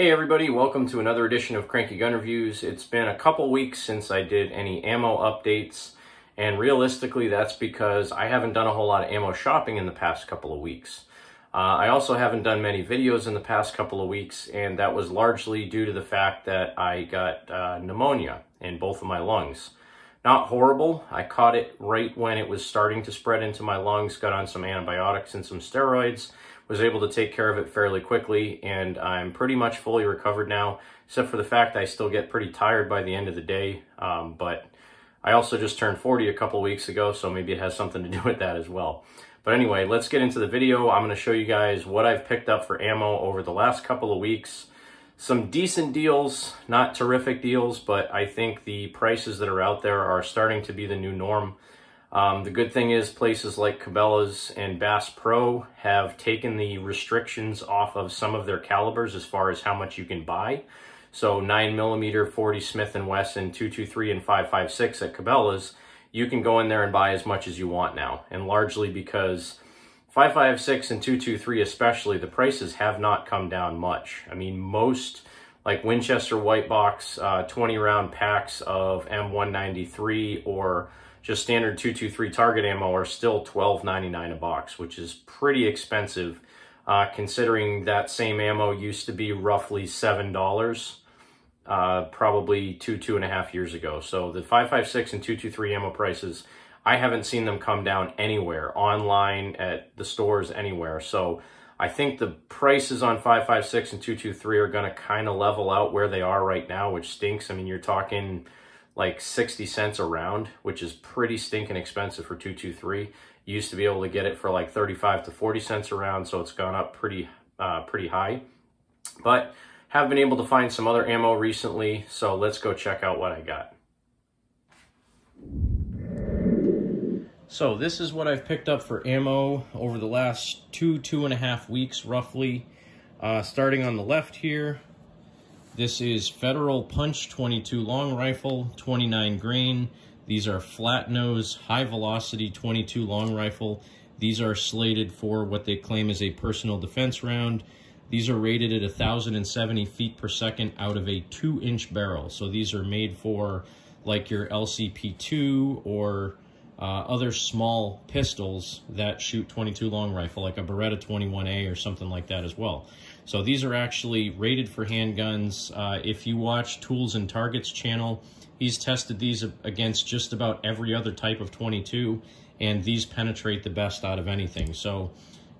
Hey everybody, welcome to another edition of Cranky Gun Reviews. It's been a couple weeks since I did any ammo updates, and realistically that's because I haven't done a whole lot of ammo shopping in the past couple of weeks. I also haven't done many videos in the past couple of weeks, and that was largely due to the fact that I got pneumonia in both of my lungs. Not horrible. I caught it right when it was starting to spread into my lungs, got on some antibiotics and some steroids, was able to take care of it fairly quickly, and I'm pretty much fully recovered now, except for the fact I still get pretty tired by the end of the day, but I also just turned 40 a couple weeks ago, so maybe it has something to do with that as well. But anyway, let's get into the video. I'm going to show you guys what I've picked up for ammo over the last couple of weeks. Some decent deals, not terrific deals, but I think the prices that are out there are starting to be the new norm. The good thing is places like Cabelas and Bass Pro have taken the restrictions off of some of their calibers as far as how much you can buy. So 9mm, .40 Smith and Wesson, .223 and 5.56 at Cabelas, you can go in there and buy as much as you want now. And largely because 5.56 and .223 especially, the prices have not come down much. I mean, most, like Winchester White Box 20-round packs of M193 or just standard .223 target ammo are still $12.99 a box, which is pretty expensive considering that same ammo used to be roughly $7 probably two and a half years ago. So the 5.56 and .223 ammo prices, I haven't seen them come down anywhere, online, at the stores, anywhere. So I think the prices on 5.56 and .223 are going to kind of level out where they are right now, which stinks. I mean, you're talking like 60 cents a round, which is pretty stinking expensive for .223. You used to be able to get it for like 35 to 40 cents a round, so it's gone up pretty high. But have been able to find some other ammo recently, so let's go check out what I got. So this is what I've picked up for ammo over the last two and a half weeks, roughly. Starting on the left here, this is Federal Punch 22 long rifle, 29 grain. These are flat nose, high velocity 22 long rifle. These are slated for what they claim is a personal defense round. These are rated at 1,070 feet per second out of a 2-inch barrel. So these are made for like your LCP2 or other small pistols that shoot 22 long rifle, like a Beretta 21A or something like that as well. So these are actually rated for handguns. If you watch Tools and Targets channel, he's tested these against just about every other type of 22, and these penetrate the best out of anything. So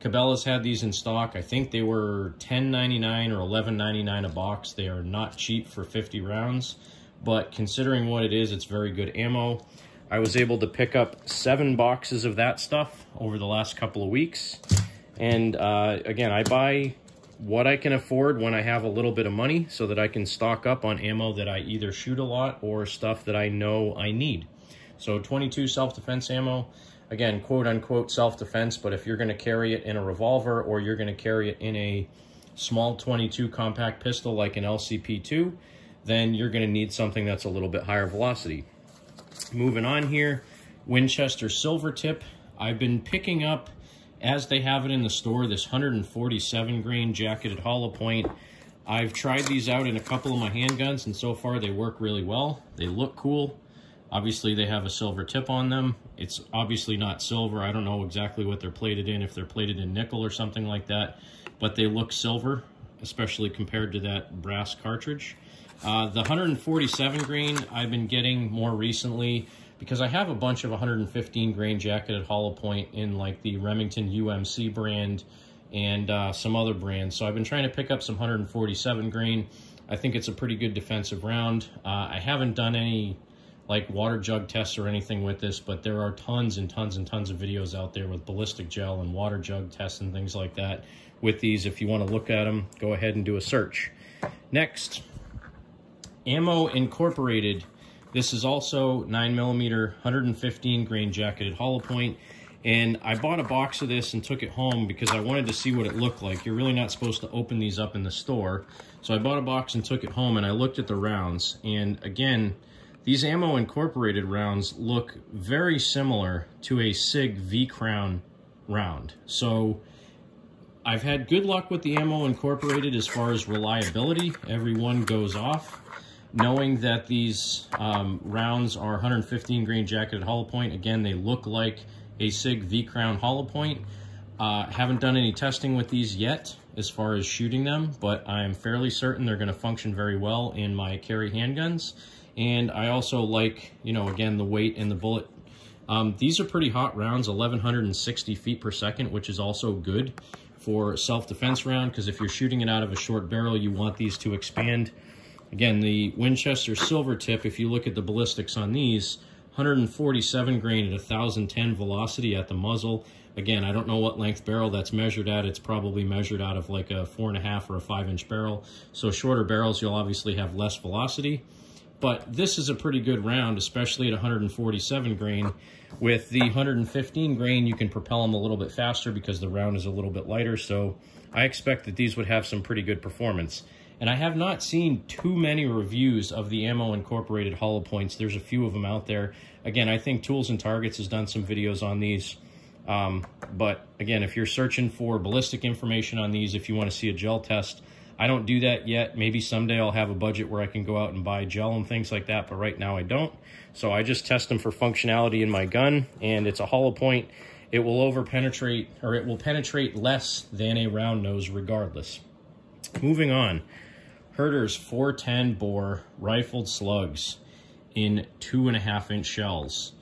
Cabela's had these in stock. I think they were $10.99 or $11.99 a box. They are not cheap for 50 rounds, but considering what it is, it's very good ammo. I was able to pick up 7 boxes of that stuff over the last couple of weeks. And again, I buy what I can afford when I have a little bit of money so that I can stock up on ammo that I either shoot a lot or stuff that I know I need. So 22 self-defense ammo, again, quote unquote self-defense, but if you're gonna carry it in a revolver or you're gonna carry it in a small 22 compact pistol like an LCP2, then you're gonna need something that's a little bit higher velocity. Moving on here, Winchester Silver Tip. I've been picking up, as they have it in the store, this 147 grain jacketed hollow point. I've tried these out in a couple of my handguns, and so far they work really well. They look cool. Obviously, they have a silver tip on them. It's obviously not silver. I don't know exactly what they're plated in, if they're plated in nickel or something like that, but they look silver, especially compared to that brass cartridge. The 147 grain I've been getting more recently because I have a bunch of 115 grain jacketed hollow point in like the Remington UMC brand and some other brands. So I've been trying to pick up some 147 grain. I think it's a pretty good defensive round. I haven't done any like water jug tests or anything with this, but there are tons and tons and tons of videos out there with ballistic gel and water jug tests and things like that with these. If you want to look at them, go ahead and do a search. Next, Ammo Incorporated. This is also 9mm, 115 grain jacketed hollow point, and I bought a box of this and took it home because I wanted to see what it looked like. You're really not supposed to open these up in the store, so I bought a box and took it home, and I looked at the rounds, and again, these Ammo Incorporated rounds look very similar to a SIG V-Crown round. So I've had good luck with the Ammo Incorporated as far as reliability. Every one goes off. Knowing that these rounds are 115 grain jacketed hollow point, again, they look like a SIG V-Crown hollow point. Haven't done any testing with these yet as far as shooting them, but I'm fairly certain they're going to function very well in my carry handguns. And I also like, you know, again, the weight and the bullet. These are pretty hot rounds, 1,160 feet per second, which is also good for self-defense round, because if you're shooting it out of a short barrel, you want these to expand. Again, the Winchester Silver Tip, if you look at the ballistics on these, 147 grain at 1,010 velocity at the muzzle. Again, I don't know what length barrel that's measured at. It's probably measured out of like a 4.5 or a 5-inch barrel. So shorter barrels, you'll obviously have less velocity. But this is a pretty good round, especially at 147 grain. With the 115 grain, you can propel them a little bit faster because the round is a little bit lighter. So I expect that these would have some pretty good performance. And I have not seen too many reviews of the Ammo Incorporated hollow points. There's a few of them out there. Again, I think Tools and Targets has done some videos on these. But again, if you're searching for ballistic information on these, if you want to see a gel test, I don't do that yet. Maybe someday I'll have a budget where I can go out and buy gel and things like that, but right now I don't. So I just test them for functionality in my gun, and it's a hollow point. It will over-penetrate, or it will penetrate less than a round nose regardless. Moving on. Herter's .410 bore rifled slugs in 2.5-inch shells.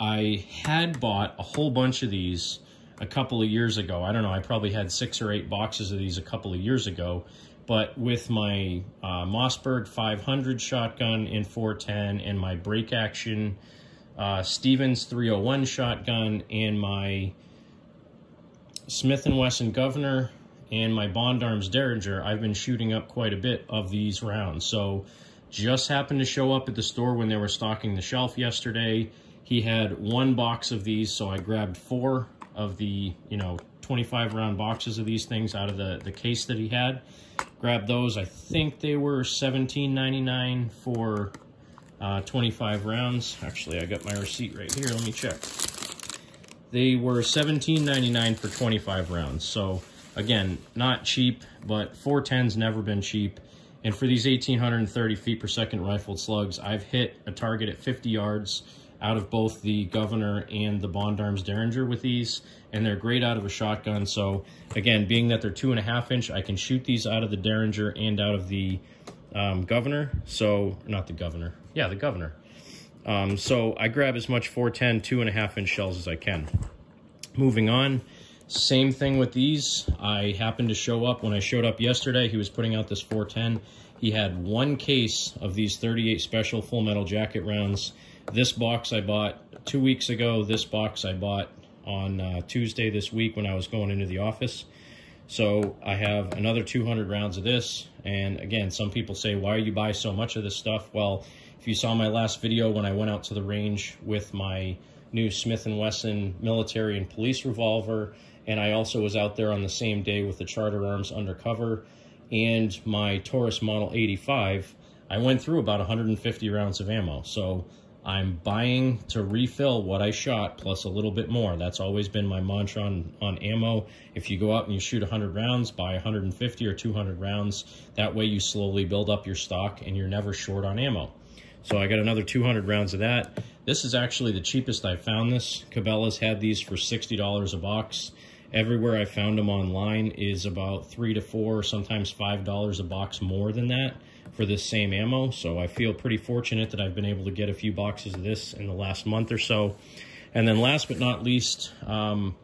I had bought a whole bunch of these a couple of years ago. I don't know, I probably had 6 or 8 boxes of these a couple of years ago, but with my Mossberg 500 shotgun in .410 and my break action Stevens 301 shotgun and my Smith and Wesson Governor and my Bond Arms Derringer, I've been shooting up quite a bit of these rounds. So just happened to show up at the store when they were stocking the shelf yesterday. He had one box of these, so I grabbed 4 of the, you know, 25 round boxes of these things out of the case that he had. Grabbed those. I think they were $17.99 for 25 rounds. Actually, I got my receipt right here. Let me check. They were $17.99 for 25 rounds. So again, not cheap, but .410's never been cheap. And for these 1,830 feet per second rifled slugs, I've hit a target at 50 yards out of both the Governor and the Bond Arms Derringer with these, and they're great out of a shotgun. So again, being that they're 2.5-inch, I can shoot these out of the Derringer and out of the Governor. So, not the Governor. Yeah, the Governor. So I grab as much .410 2.5-inch shells as I can. Moving on. Same thing with these. I happened to show up, when I showed up yesterday, he was putting out this .410. He had one case of these .38 special full metal jacket rounds. This box I bought 2 weeks ago. This box I bought on Tuesday this week when I was going into the office. So I have another 200 rounds of this. And again, some people say, why do you buy so much of this stuff? Well, if you saw my last video when I went out to the range with my new Smith & Wesson military and police revolver, and I also was out there on the same day with the Charter Arms Undercover and my Taurus Model 85, I went through about 150 rounds of ammo. So I'm buying to refill what I shot, plus a little bit more. That's always been my mantra on ammo. If you go out and you shoot 100 rounds, buy 150 or 200 rounds. That way you slowly build up your stock and you're never short on ammo. So I got another 200 rounds of that. This is actually the cheapest I found this. Cabelas had these for $60 a box. Everywhere I found them online is about $3 to $4, sometimes $5 a box more than that for this same ammo. So I feel pretty fortunate that I've been able to get a few boxes of this in the last month or so. And then last but not least, my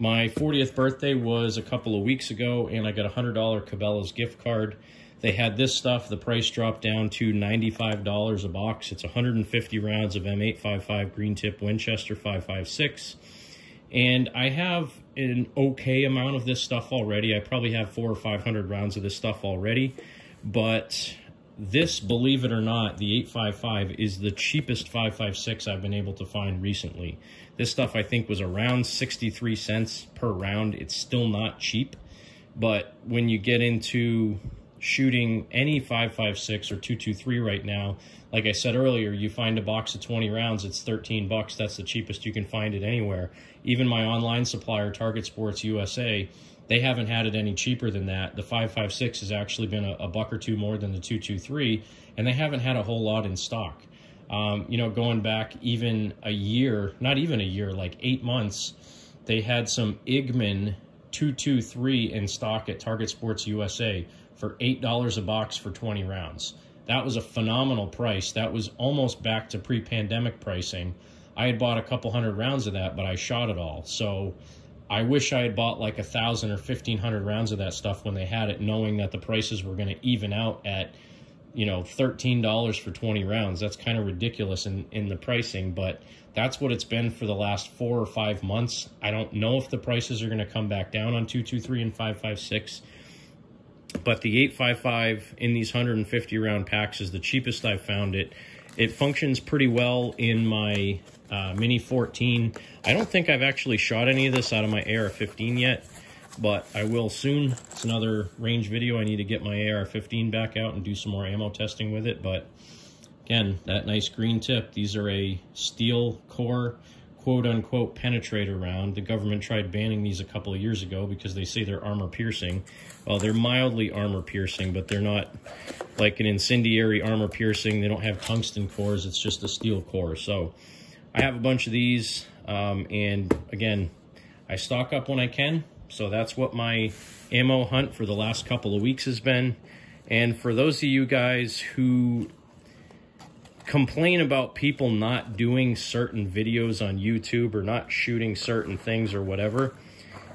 40th birthday was a couple of weeks ago, and I got a $100 Cabela's gift card. They had this stuff. The price dropped down to $95 a box. It's 150 rounds of M855 Green Tip Winchester 5.56. And I have an okay amount of this stuff already. I probably have 400 or 500 rounds of this stuff already. But this, believe it or not, the 8.55 is the cheapest 5.56 I've been able to find recently. This stuff, I think, was around 63 cents per round. It's still not cheap. But when you get into shooting any 5.56 or .223 right now, like I said earlier, you find a box of 20 rounds, it's 13 bucks. That's the cheapest you can find it anywhere. Even my online supplier, Target Sports USA, They haven't had it any cheaper than that. The 5.56 has actually been a buck or two more than the .223, and they haven't had a whole lot in stock. You know, going back even a year, not even a year, like 8 months, they had some Igman .223 in stock at Target Sports USA for $8 a box for 20 rounds. That was a phenomenal price. That was almost back to pre-pandemic pricing. I had bought a couple hundred rounds of that, but I shot it all. So I wish I had bought like 1,000 or 1,500 rounds of that stuff when they had it, knowing that the prices were going to even out at, you know, $13 for 20 rounds. That's kind of ridiculous in the pricing, but that's what it's been for the last 4 or 5 months. I don't know if the prices are going to come back down on .223 and 5.56, but the 855 in these 150 round packs is the cheapest I've found it. It functions pretty well in my Mini 14. I don't think I've actually shot any of this out of my AR-15 yet, but I will soon. It's another range video. I need to get my AR-15 back out and do some more ammo testing with it. But again, that nice green tip. These are a steel core, quote unquote, penetrator round. The government tried banning these a couple of years ago because they say they're armor piercing. Well, they're mildly armor piercing, but they're not like an incendiary armor piercing. They don't have tungsten cores. It's just a steel core. So I have a bunch of these. And again, I stock up when I can. So that's what my ammo hunt for the last couple of weeks has been. And for those of you guys who complain about people not doing certain videos on YouTube or not shooting certain things or whatever,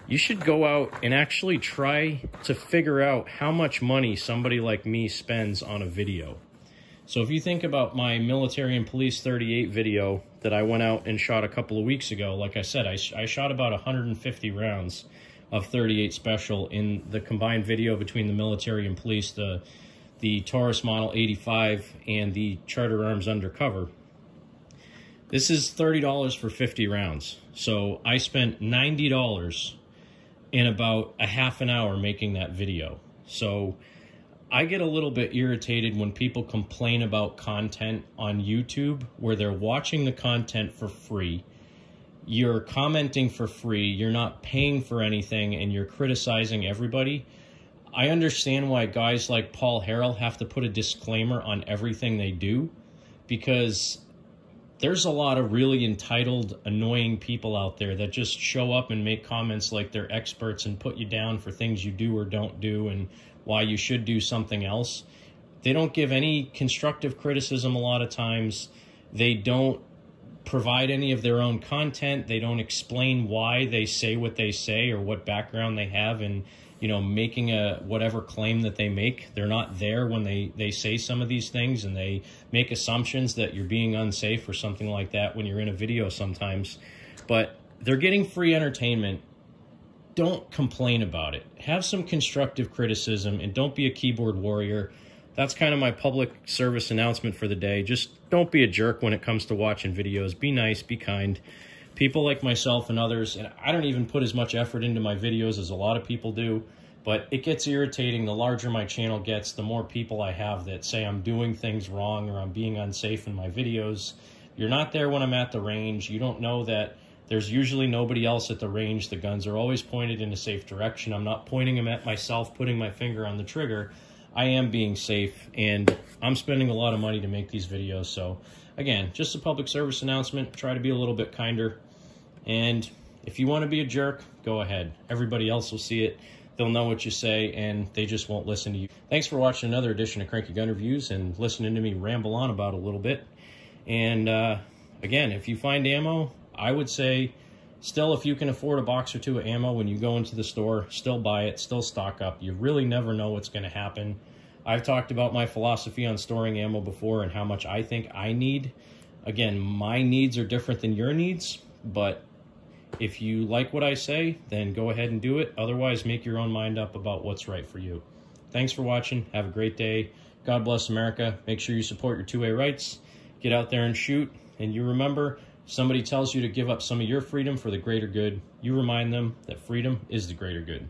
you should go out and actually try to figure out how much money somebody like me spends on a video. So if you think about my military and police .38 video that I went out and shot a couple of weeks ago, like I said, I shot about 150 rounds of .38 special in the combined video between the military and police, the Taurus Model 85 and the Charter Arms Undercover. This is $30 for 50 rounds. So I spent $90 in about a half an hour making that video. So I get a little bit irritated when people complain about content on YouTube where they're watching the content for free. You're commenting for free, you're not paying for anything, and you're criticizing everybody. I understand why guys like Paul Harrell have to put a disclaimer on everything they do, because there's a lot of really entitled, annoying people out there that just show up and make comments like they're experts and put you down for things you do or don't do and why you should do something else. They don't give any constructive criticism a lot of times. They don't provide any of their own content. They don't explain why they say what they say or what background they have in, you know, making a whatever claim that they make. They're not there when they say some of these things, and they make assumptions that you're being unsafe or something like that when you're in a video sometimes. But they're getting free entertainment. Don't complain about it. Have some constructive criticism and don't be a keyboard warrior. That's kind of my public service announcement for the day. Just don't be a jerk when it comes to watching videos. Be nice, be kind. People like myself and others, and I don't even put as much effort into my videos as a lot of people do, but it gets irritating. The larger my channel gets, the more people I have that say I'm doing things wrong or I'm being unsafe in my videos. You're not there when I'm at the range. You don't know that there's usually nobody else at the range. The guns are always pointed in a safe direction. I'm not pointing them at myself, putting my finger on the trigger. I am being safe, and I'm spending a lot of money to make these videos. So again, just a public service announcement. Try to be a little bit kinder. And if you want to be a jerk, go ahead. Everybody else will see it. They'll know what you say, and they just won't listen to you. Thanks for watching another edition of Cranky Gun Reviews and listening to me ramble on about a little bit. And again, if you find ammo, I would say still, if you can afford a box or two of ammo when you go into the store, still buy it, still stock up. You really never know what's going to happen. I've talked about my philosophy on storing ammo before and how much I think I need. Again, my needs are different than your needs, but if you like what I say, then go ahead and do it. Otherwise, make your own mind up about what's right for you. Thanks for watching. Have a great day. God bless America. Make sure you support your two-way rights. Get out there and shoot. And you remember, somebody tells you to give up some of your freedom for the greater good. You remind them that freedom is the greater good.